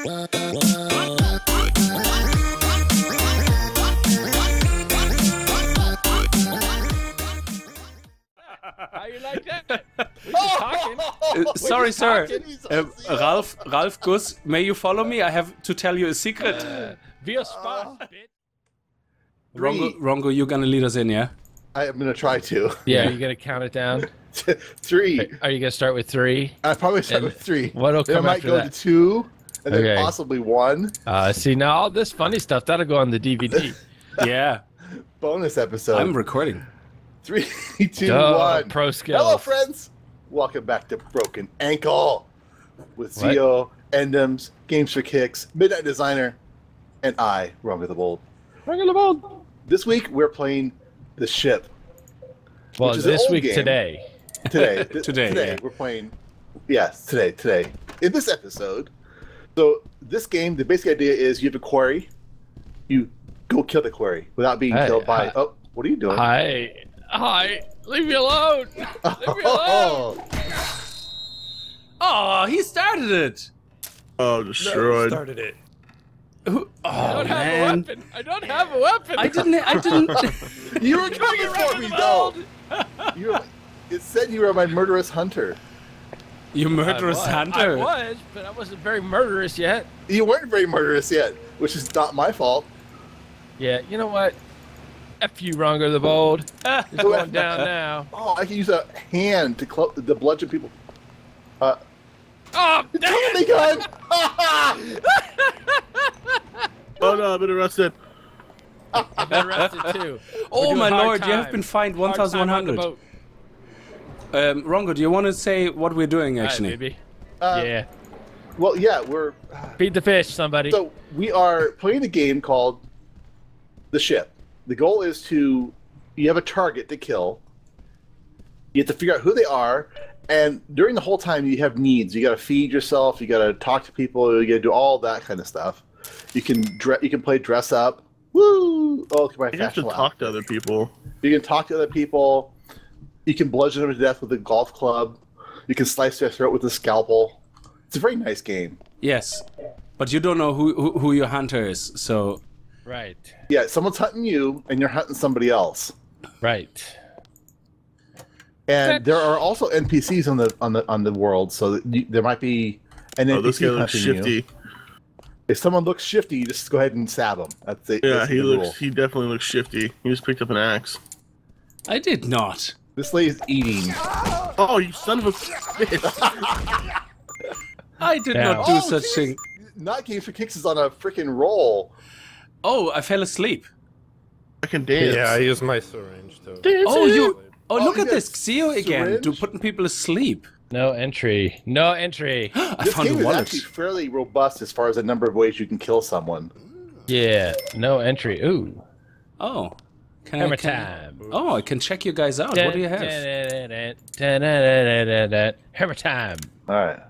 How you like that? Sorry, sir. Ralf Guss, may you follow me? I have to tell you a secret. Wir Spaß, bitch. Rongo, you're gonna lead us in, yeah? I'm gonna try to. Yeah, you're gonna count it down. 3. Are you gonna start with 3? I probably start with 3. What'll come after that? It might go to 2, and then possibly 1. See, now all this funny stuff that'll go on the DVD. Yeah. Bonus episode. I'm recording. 3, 2, 1. Pro skills. Hello, friends. Welcome back to Broken Ankle with Zio, Endems, Games4Kickz, Midnight Designer, and I, Rongo the Bold. Rongo the Bold. This week we're playing The Ship. Well, this week today. We're playing. Yes, today. In this episode, so this game, the basic idea is you have a quarry, you go kill the quarry without being killed by. Oh, what are you doing? Hi, leave me alone! Leave me alone! Oh, he started it! Oh, destroyed. No, started it. Who? Oh, I don't have a weapon! I don't have a weapon! I didn't... You were coming for me, though! It said you were my murderous hunter. You murderous hunter? I was, but I wasn't very murderous yet. You weren't very murderous yet, which is not my fault. Yeah, you know what? F you, Rongo the Bold. You're going down now. Oh, I can use a hand to bludgeon people. Oh, totally gun! Oh no, I've been arrested. I've been arrested too. Oh my lord, you have been fined 1,100. Rongo, do you want to say what we're doing actually? Right, yeah. Well, yeah, we're feed the fish, somebody. So we are playing a game called The Ship. The goal is you have a target to kill. You have to figure out who they are, and during the whole time you have needs. You got to feed yourself. You got to talk to people. You got to do all that kind of stuff. You can play dress up. Woo! Oh, look at my fashion. You have to talk to other people. You can talk to other people. You can bludgeon them to death with a golf club. You can slice their throat with a scalpel. It's a very nice game. Yes, but you don't know who your hunter is, so. Right. Yeah, someone's hunting you, and you're hunting somebody else. Right. And there are also NPCs on the world, so there might be an NPC. Oh, this guy looks shifty. You. If someone looks shifty, you just go ahead and stab him. That's the rule. He definitely looks shifty. He just picked up an axe. I did not. This lady's eating. Oh, you son of a bitch! I did not do such thing. Not Games4Kickz is on a freaking roll. Oh, I fell asleep. I can dance. Yeah, I use my syringe too. Oh, you! Oh, look at this, Xeo again, putting people asleep. No entry. No entry. I found a wallet. This game is actually fairly robust as far as the number of ways you can kill someone. Yeah. No entry. Ooh. Oh. Hammer time. Oh, I can check you guys out. What do you have? Hammer time. All right.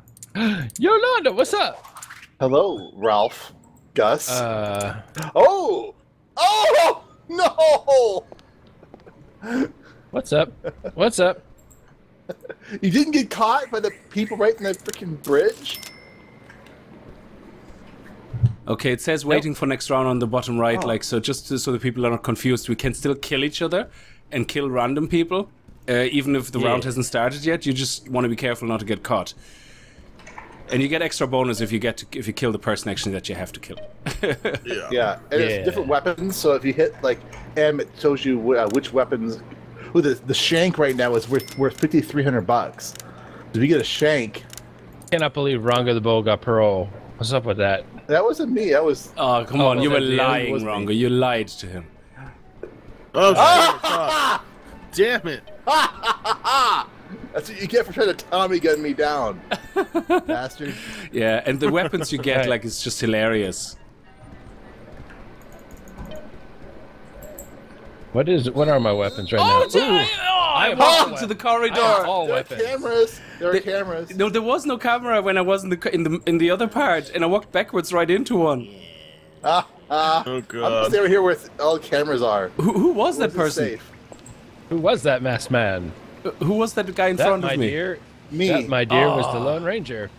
Yolanda, what's up? Hello, Ralph. Gus. Oh no! What's up? What's up? You didn't get caught by the people right in that freaking bridge. Okay, it says waiting for next round on the bottom right, like so. Just so the people are not confused, we can still kill each other and kill random people, even if the round hasn't started yet. You just want to be careful not to get caught. And you get extra bonus if you kill the person actually that you have to kill. Yeah, and it's different weapons. So if you hit like M, it tells you which weapons. Ooh, the shank right now is worth $5,300. If you get a shank, I cannot believe Rongo the Bold got parole. What's up with that? That wasn't me. That was. Oh come on, you were lying, Rongo. You lied to him. Oh damn it! That's what you get for trying to Tommy gun me down, bastard. Yeah, and the weapons you get, like, it's just hilarious. What are my weapons right now? I walked into the corridor. I have all weapons. There are cameras. No, there was no camera when I was in the other part, and I walked backwards right into one. Oh god! I'm standing here where all the cameras are. Who was that person? Who was that masked man? Who was that guy in front of me? That, my dear, was the Lone Ranger.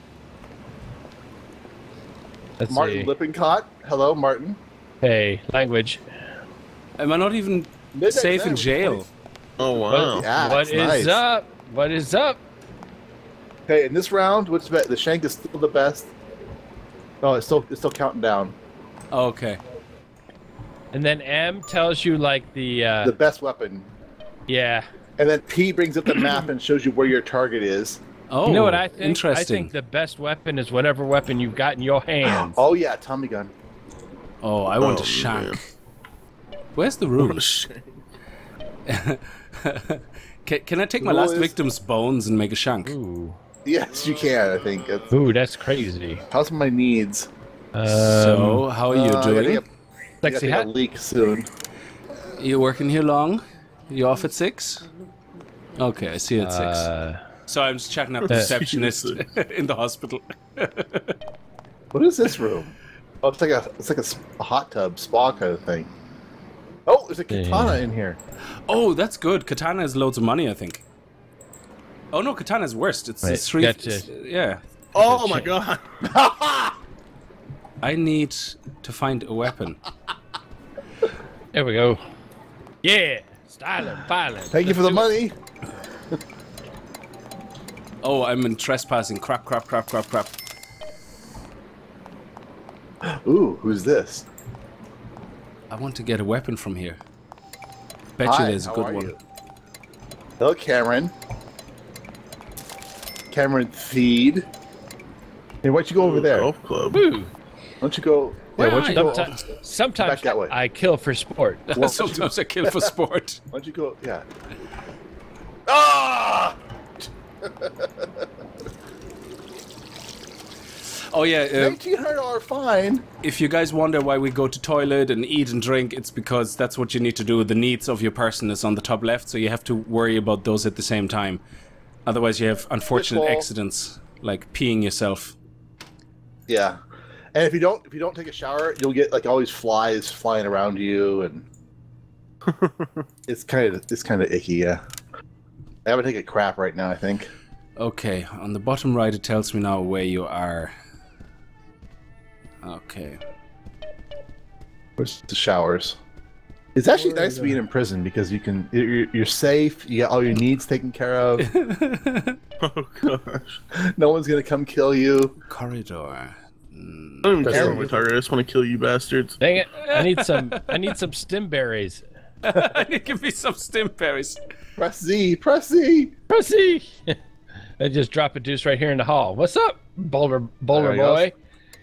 Let's Martin see. Lippincott. Hello, Martin. Hey, language. Am I not even Midnight safe in jail? Oh, wow. What, yeah, what is nice. Up? What is up? Hey, in this round, which the shank is still the best. Oh, it's still counting down. Oh, okay. And then M tells you, like, the best weapon. Yeah. And then P brings up the map and shows you where your target is. Oh, you know what I think? Interesting. I think the best weapon is whatever weapon you've got in your hands. Oh, yeah, Tommy gun. Oh, I want a shank. Yeah. Where's the room? Can I take my last victim's bones and make a shank? Ooh. Yes, you can, I think. It's... Ooh, that's crazy. How's my needs? So, how are you doing? Sexy hat? Leak soon. You working here long? You off at 6? Okay, I see you at 6. So I'm just checking up the receptionist in the hospital. What is this room? Oh, it's like a hot tub, spa kind of thing. Oh, there's a katana in here. Oh, that's good. Katana is loads of money, I think. Oh no, katana is worst. It's right. Three. Gotcha. Yeah. Oh my god. I need to find a weapon. There we go. Yeah, styling, filing. Thank you for the money. Oh, I'm in trespassing. Crap, crap, crap, crap, crap. Ooh, who's this? I want to get a weapon from here. Bet you there's a good one. You? Hello, Cameron. Cameron Feed. Hey, why don't you go over there? Golf club. Why don't you go... Yeah, why don't you go sometimes that way. I kill for sport. Well, sometimes I kill for sport. Why don't you go... Yeah. Ah! Oh yeah, $1,900 fine. If you guys wonder why we go to toilet and eat and drink, it's because that's what you need to do. The needs of your person is on the top left, so you have to worry about those at the same time. Otherwise, you have unfortunate accidents like peeing yourself. Yeah, and if you don't take a shower, you'll get like all these flies flying around you, and it's kind of icky. Yeah, I would take a crap right now, I think. Okay, on the bottom right, it tells me now where you are. Okay. Where's the showers? It's actually nice to be in prison because you can you're safe. You got all your needs taken care of. Oh gosh! No one's gonna come kill you. Corridor. I don't even care what my target. I just want to kill you bastards. Dang it! I need some stim berries. Give me some stim berries. Press Z. Press Z. Press Z. I just drop a deuce right here in the hall. What's up, Boulder boy?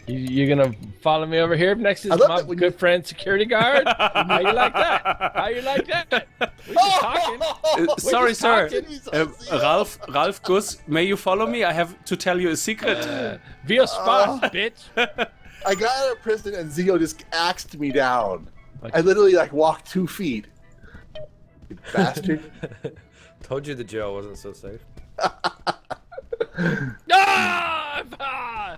You gonna follow me over here? Next is my good friend security guard. How you like that? How you like that? We're just talking. Sorry, sir. Ralph Gus, may you follow me? I have to tell you a secret. Wir Spaß, bitch. I got out of prison and Zio just axed me down. Okay. I literally like walked 2 feet. You bastard. Told you the jail wasn't so safe.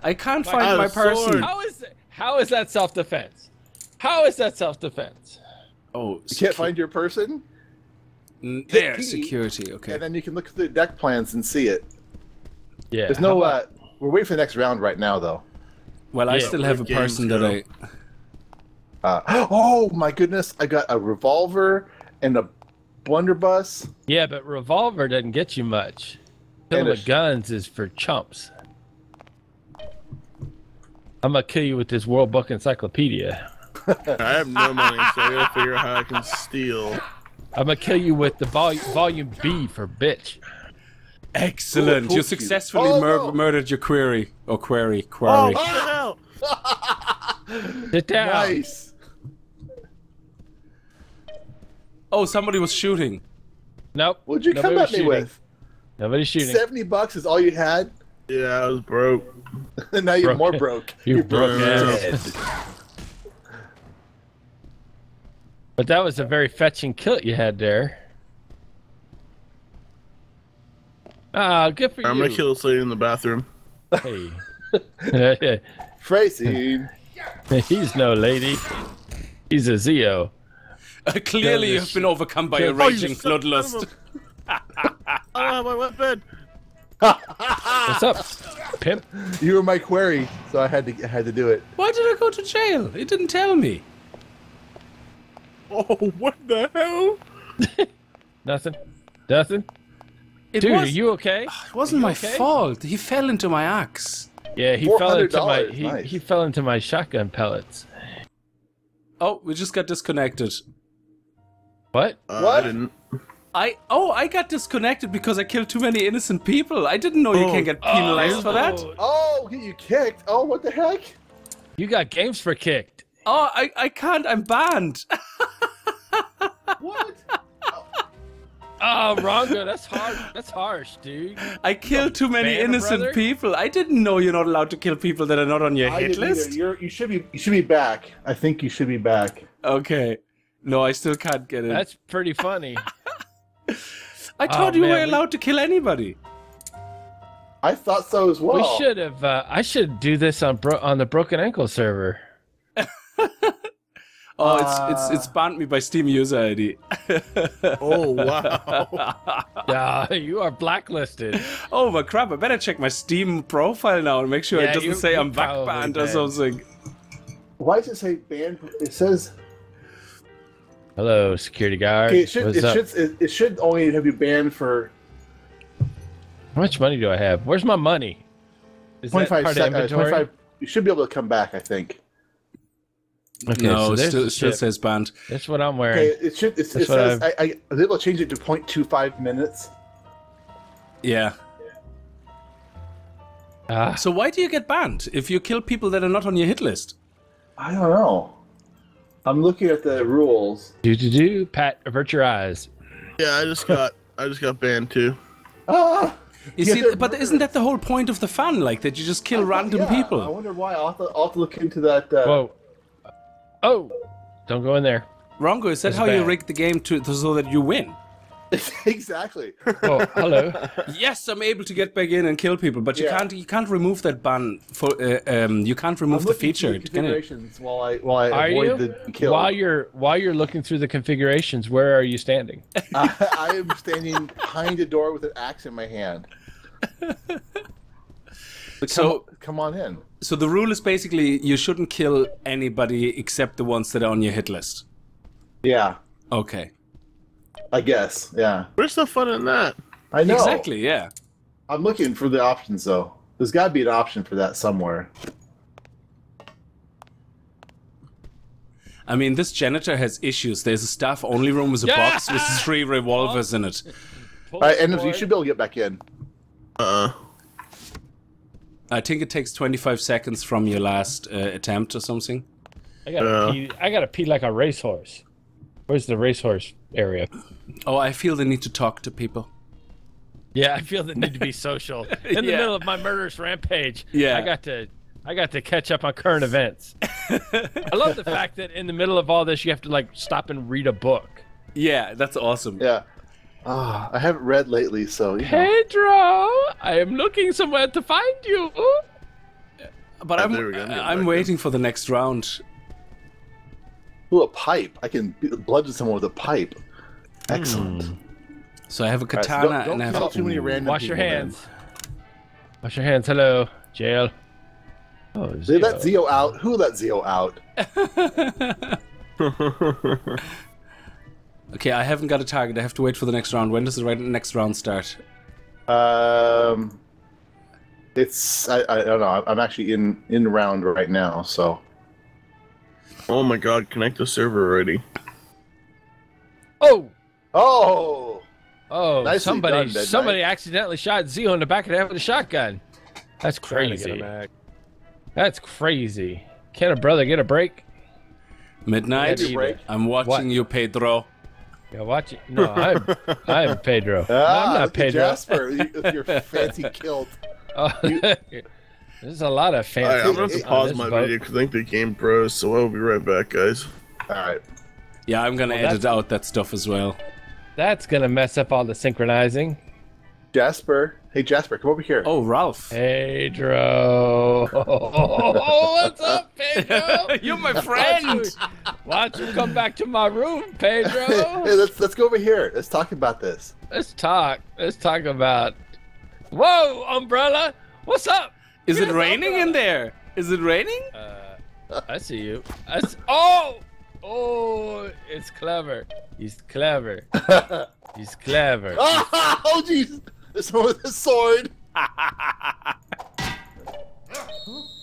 I can't find my person. How is that self-defense? How is that self-defense? Oh, you can't find your person? There, security, okay. And then you can look at the deck plans and see it. Yeah. There's no, we're waiting for the next round right now, though. Well, I still have a person that I... oh, my goodness. I got a revolver and a blunderbuss. Yeah, but revolver doesn't get you much. Killing with guns is for chumps. I'm gonna kill you with this World Book Encyclopedia. I have no money, so I gotta figure out how I can steal. I'm gonna kill you with the volume B for bitch. Excellent! You successfully murdered your query. Or query. Oh, no. Sit down. Nice. Oh, somebody was shooting. Nope. What'd you come at me with? Nobody's shooting. $70 is all you had? Yeah, I was broke. Now you're more broke. You're broke. But that was a very fetching kill you had there. Ah, good for you. I'm gonna kill this lady in the bathroom. Hey. Francine. He's no lady. He's a Zio. Clearly you've been overcome by a raging bloodlust. I don't have my weapon. What's up? pimp. You were my query, so I had to do it. Why did I go to jail? It didn't tell me. Oh, what the hell? Nothing. Nothing. Dude, are you okay? It wasn't my fault. He fell into my axe. Yeah, he fell into my he fell into my shotgun pellets. Oh, we just got disconnected. What? What? I didn't. I got disconnected because I killed too many innocent people. I didn't know you can get penalized for that. Oh, you kicked. Oh, what the heck? You got Games4Kicked. Oh, I can't. I'm banned. What? Oh, Rongo, that's hard. That's harsh, dude. I killed too many innocent people. I didn't know you're not allowed to kill people that are not on your hit list. You should be back. I think you should be back. Okay. No, I still can't get it. That's pretty funny. I thought you were allowed to kill anybody. I thought so as well. We should have. I should do this on the Broken Ankle server. Oh, it's banned me by Steam user ID. Oh, wow. Yeah, you are blacklisted. Oh, but crap, I better check my Steam profile now and make sure it doesn't say I'm back banned or something. Why does it say banned? It says... Hello, security guard. Okay, it should only have you banned for... How much money do I have? Where's my money? Is that part of inventory? 25, you should be able to come back, I think. Okay, no, so it still says banned. That's what I'm wearing. Okay, it says, I was able to change it to 0.25 minutes. Yeah. So why do you get banned if you kill people that are not on your hit list? I don't know. I'm looking at the rules. Pat, avert your eyes. Yeah, I just got banned too. Ah! You see, but isn't that the whole point of the fan? Like that you just kill random people. I wonder why. I'll have to look into that. Whoa. Oh, don't go in there. Rongo, is that how you rigged the game so that you win? Exactly. Oh, hello. Yes, I'm able to get back in and kill people, but you can't remove that ban for you can't remove the feature. Configurations can while I avoid the kill. While you're looking through the configurations, where are you standing? I am standing behind a door with an axe in my hand. Come on in. So the rule is basically you shouldn't kill anybody except the ones that are on your hit list. Yeah. Okay. I guess. Yeah. Where's the fun in that? I know. Exactly. Yeah. I'm looking for the options though. There's got to be an option for that somewhere. I mean, this janitor has issues. There's a staff only room with a box with 3 revolvers in it. All right, and you should be able to get back in. I think it takes 25 seconds from your last attempt or something. I gotta pee like a racehorse. Where's the racehorse area? Oh, I feel the need to talk to people. Yeah, I feel the need to be social. In the middle of my murderous rampage, I got to catch up on current events. I love the fact that in the middle of all this, you have to like stop and read a book. Yeah, that's awesome. Yeah. Ah, I haven't read lately, so Pedro, I am looking somewhere to find you. Ooh. But I'm waiting for the next round. Ooh, a pipe! I can bludgeon someone with a pipe. Excellent. So I have a katana and I have too many random. Wash your hands. Wash your hands. Hello, jail. Oh, Zio. Let Zio out. Who let Zio out? Okay, I haven't got a target. I have to wait for the next round. When does the next round start? I don't know. I'm actually in round right now, so. Oh my God! Connect the server already. Oh! Nice. Somebody accidentally shot Zio in the back of the head with a shotgun. That's crazy. That's crazy. Can a brother get a break? Midnight. I'm watching you, Pedro. Yeah, watch it. No, I'm Pedro. I'm not Pedro. Jasper, with your fancy kilt. There's a lot of fancy. All right, I'm going to have to pause my video because I think the game froze, so I'll be right back, guys. All right. Yeah, I'm going to edit out that stuff as well. That's going to mess up all the synchronizing. Jasper. Hey, Jasper, come over here. Oh, Ralph. Pedro. What's up, Pedro? You're my friend. Why don't you come back to my room, Pedro? Hey, let's go over here. Let's talk about this. Let's talk. Let's talk about... Whoa, Umbrella. What's up? Is it raining in there? Is it raining? I see you. Oh! Oh, it's clever. He's clever. He's clever. Oh, jeez. It's with the sword.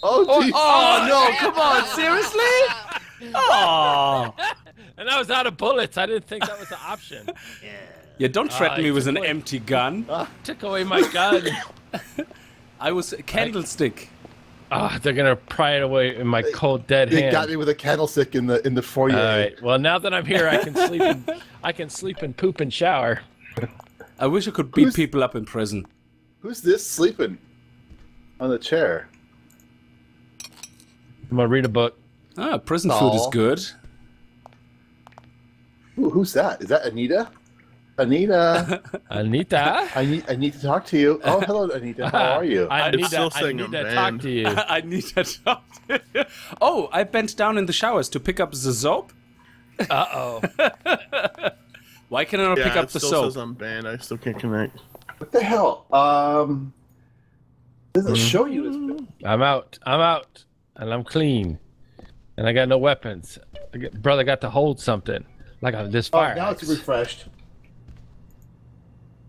Oh, jeez. Oh, no. Come on. Seriously? Oh. And I was out of bullets. I didn't think that was an option. Yeah. Yeah, don't threaten me with an empty gun. Took away my gun. I was a candlestick. Ah, they're gonna pry it away in my cold dead hand. They got me with a candlestick in the foyer. All right. Well, now that I'm here, I can sleep. I can sleep and poop and shower. I wish I could beat people up in prison. Who's this sleeping on the chair? I'm gonna read a book. Ah, prison food is good. Ooh, who's that? Is that Anita? Anita. Anita? I need to talk to you. Oh, hello, Anita. How are you? I need to talk to you. I need to talk to you. Oh, I bent down in the showers to pick up the soap. Uh-oh. Why can I not pick up the soap? It still says I'm banned. I still can't connect. What the hell? Does it show you this? I'm out. I'm out. And I'm clean. And I got no weapons. Brother got to hold something. Like on this fire. Oh, now it's refreshed.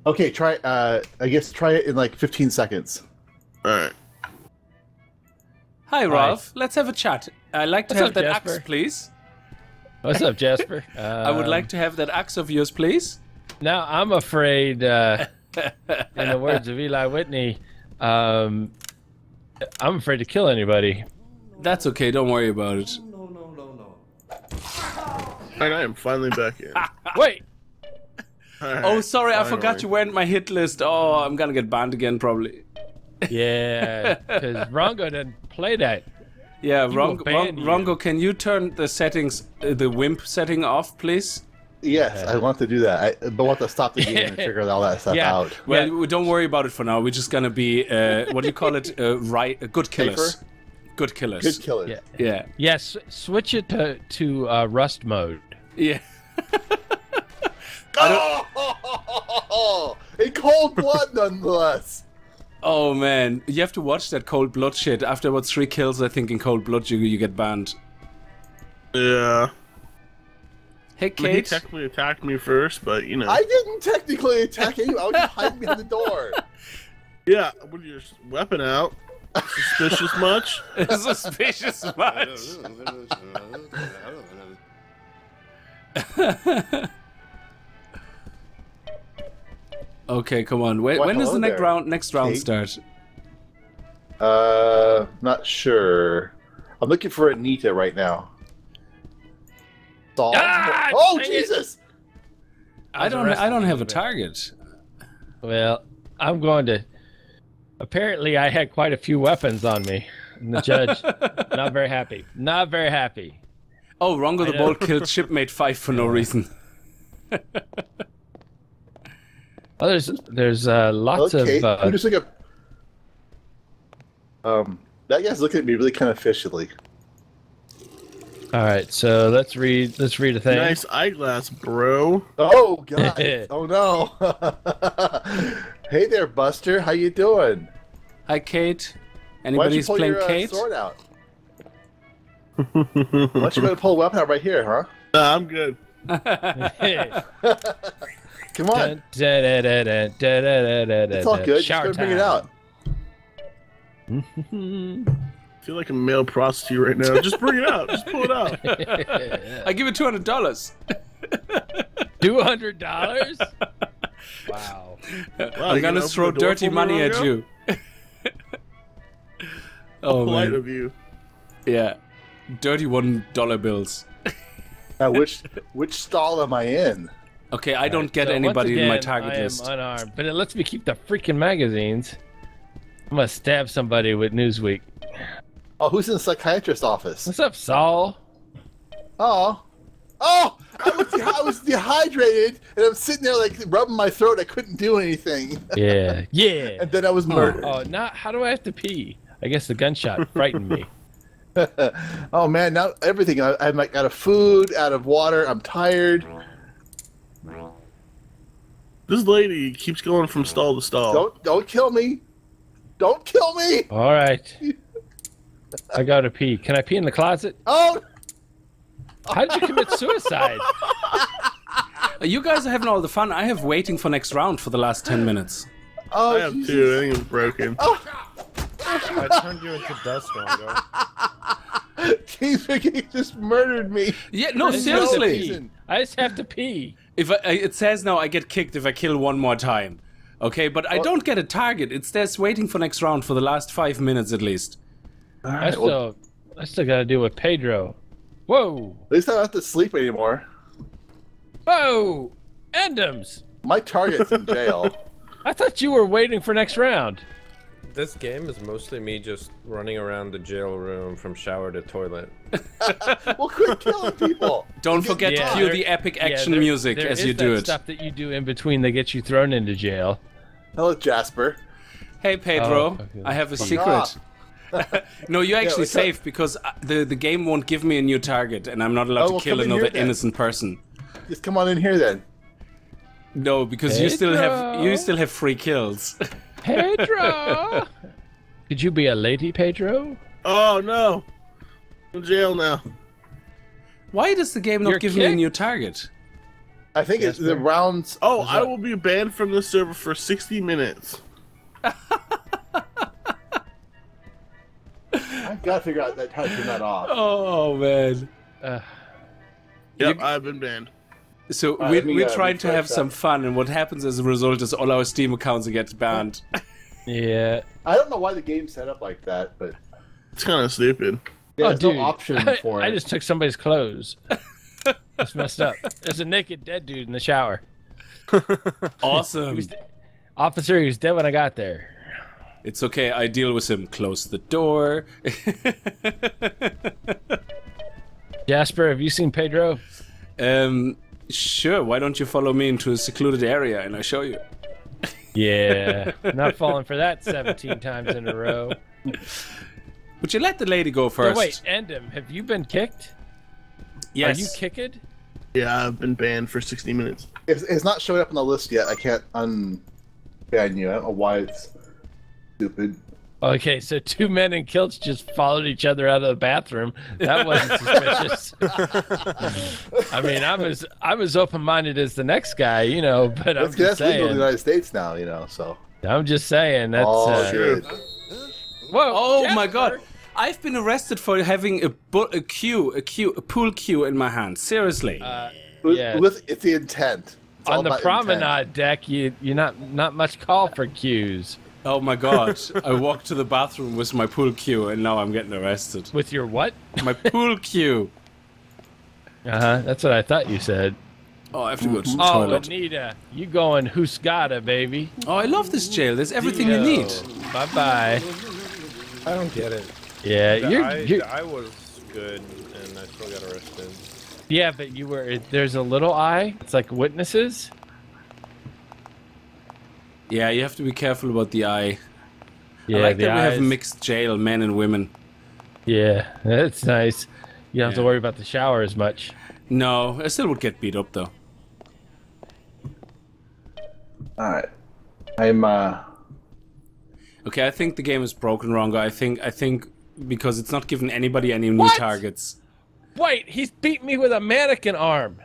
Okay, try. I guess try it in like 15 seconds. All right. Hi, Ralph. Let's have a chat. I'd like to have that axe, please. What's up, Jasper? I would like to have that axe of yours, please. Now I'm afraid, in the words of Eli Whitney, I'm afraid to kill anybody. That's okay. Don't worry about it. No, no, no, no. And I am finally back in. Wait. Right. Oh, sorry, I forgot you weren't my hit list. Oh, I'm gonna get banned again, probably. Yeah, because Rongo didn't play that. Yeah, Rongo, can you turn the settings, the wimp setting off, please? Yes, I want to do that. I want to stop the game and figure all that stuff out. Well, don't worry about it for now. We're just gonna be, what do you call it? Good killers. Paper? Good killers. Good killers. Yeah. Yes, switch it to rust mode. Yeah. Oh, in cold blood, nonetheless. Oh man, you have to watch that cold blood shit. After about 3 kills, I think in cold blood you get banned. Yeah. Hey, Kate. I mean, he technically attacked me first, but you know. I didn't technically attack you. I was hiding behind the door. Yeah, with your weapon out. Suspicious much? Suspicious much. Okay, come on. When does the next round start? Not sure. I'm looking for Anita right now. Ah, oh Jesus! I don't have a target. Well, I'm going to. Apparently, I had quite a few weapons on me, and the judge not very happy. Not very happy. Oh, Rongo the Bold killed shipmate 5 for no reason. Oh, there's lots of. I'm just like a. That guy's looking at me really kind of fishily. All right, so let's read a thing. Nice eyeglass, bro. Oh God. Oh no. Hey there, Buster. How you doing? Hi, Kate. Anybody's playing Kate? Sword out? Why don't you go pull a weapon out right here, huh? Nah, I'm good. Come on. It's all good. Just gotta bring it out. I feel like a male prostitute right now. Just bring it out. Just pull it out. I give it $200. $200? Wow. I'm gonna throw dirty money at you. Oh, man. Polite of you. Yeah. Dirty $1 bills. Now, which stall am I in? Okay, I don't get anybody in my target list. I am unarmed, but it lets me keep the freaking magazines. I'm gonna stab somebody with Newsweek. Oh, who's in the psychiatrist's office? What's up, Saul? Oh. Oh! I was dehydrated, and I'm sitting there like rubbing my throat. I couldn't do anything. Yeah, yeah. And then I was murdered. Oh, now how do I have to pee? I guess the gunshot frightened me. Oh man, now everything. I'm like out of food, out of water. I'm tired. This lady keeps going from stall to stall. Don't kill me. Don't kill me! All right. I gotta pee. Can I pee in the closet? Oh! How did you commit suicide? You guys are having all the fun. I have waiting for next round for the last 10 minutes. Oh, I have Jesus. Two. I think it's broken. Oh. I turned you into dust, Rongo. He just murdered me. Yeah, no, seriously. No, I just have to pee. If it says now I get kicked if I kill one more time. Okay, but I don't get a target. It says waiting for next round for the last 5 minutes at least. Right, I still got to deal with Pedro. Whoa. At least I don't have to sleep anymore. Whoa. Endums. My target's in jail. I thought you were waiting for next round. This game is mostly me just running around the jail room from shower to toilet. Well, quit killing people. Don't forget to cue the epic action music as you do it. There is stuff that you do in between that gets you thrown into jail. Hello, Jasper. Hey, Pedro. Oh, okay. I have a secret. No, you're actually safe because the game won't give me a new target and I'm not allowed to kill another innocent person. Just come on in here then. No, because Pedro. you still have free kills. Pedro! Could you be a lady, Pedro? Oh, no. I'm in jail now. Why does the game not give me a new target? I think it's the rounds... Oh, I will be banned from this server for 60 minutes. I've got to figure out that how to turn that off. Oh, man. Yep, I've been banned. So we're trying to have some fun, and what happens as a result is all our Steam accounts get banned. Yeah. I don't know why the game's set up like that, but... It's kind of stupid. Yeah, oh, dude. No option for it. I just took somebody's clothes. That's messed up. There's a naked dead dude in the shower. Awesome. Officer, he was dead when I got there. It's okay, I deal with him. Close the door. Jasper, have you seen Pedro? Sure, why don't you follow me into a secluded area and I show you? Yeah, not falling for that 17 times in a row. Would you let the lady go first? Oh, wait, Endem, have you been kicked? Yes. Are you kicked? Yeah, I've been banned for 60 minutes. It's not showing up on the list yet. I can't unban you. I don't know why it's stupid. Okay, so two men in kilts just followed each other out of the bathroom. That wasn't suspicious. I mean, I was open-minded as the next guy, you know, but I'm just saying. That's legal in the United States now, you know, so. I'm just saying. That's, shit. Whoa, oh, Jasper. My God. I've been arrested for having a pool cue in my hand. Seriously. It's the intent. It's on the promenade deck, you're not much call for cues. Oh my God, I walked to the bathroom with my pool cue and now I'm getting arrested. With your what? My pool cue. Uh-huh, that's what I thought you said. Oh, I have to go to the toilet. Oh, Anita, you going Husqvarna, baby. Oh, I love this jail. There's everything you need. Bye-bye. I don't get it. Yeah, I was good and I still got arrested. Yeah, but you were, there's a little eye. It's like witnesses. Yeah, you have to be careful about the eye. Yeah, I like that we have mixed jail, men and women. Yeah, that's nice. You don't have to worry about the shower as much. No, I still would get beat up, though. Alright. I'm, Okay, I think the game is broken, Rongo. I think because it's not giving anybody any new targets. Wait, he's beat me with a mannequin arm!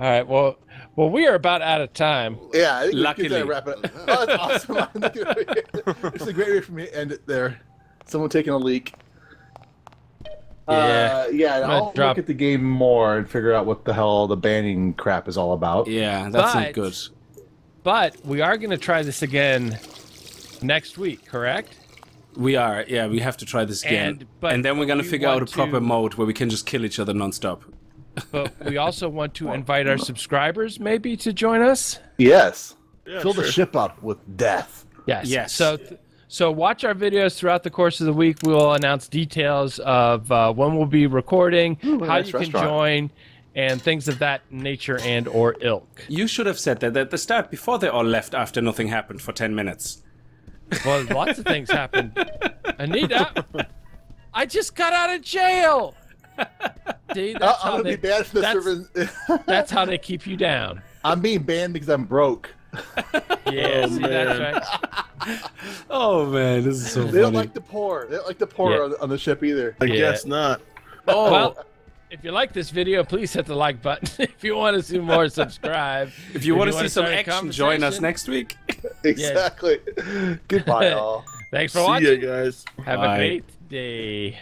Alright, well, we are about out of time. Yeah, I think luckily. We can wrap it up. Oh, that's awesome. It's a great way for me to end it there. Someone taking a leak. Yeah, I'll look at the game more and figure out what the hell the banning crap is all about. Yeah, that's not good. But we are going to try this again next week, correct? We are. Yeah, we have to try this again. And then we're going to figure out a proper mode where we can just kill each other nonstop. But we also want to invite our subscribers, maybe, to join us. Yes. Yeah, fill the ship up with death. Yes. Yes. So watch our videos throughout the course of the week. We'll announce details of when we'll be recording, how you can join, and things of that nature and or ilk. You should have said that at the start before they all left after nothing happened for 10 minutes. Well, lots of things happened. Anita, I just got out of jail. See, that's I'm gonna be banned for the service. That's how they keep you down. I'm being banned because I'm broke. Yeah, see, that's right. Oh man, this is so funny. They don't like the poor. They don't like the poor on the ship either. I guess not. Oh. Well, if you like this video, please hit the like button. If you want to see more, subscribe. If you want to see some action, join us next week. Exactly. Goodbye, all. Thanks for watching. See you guys. Have a great day.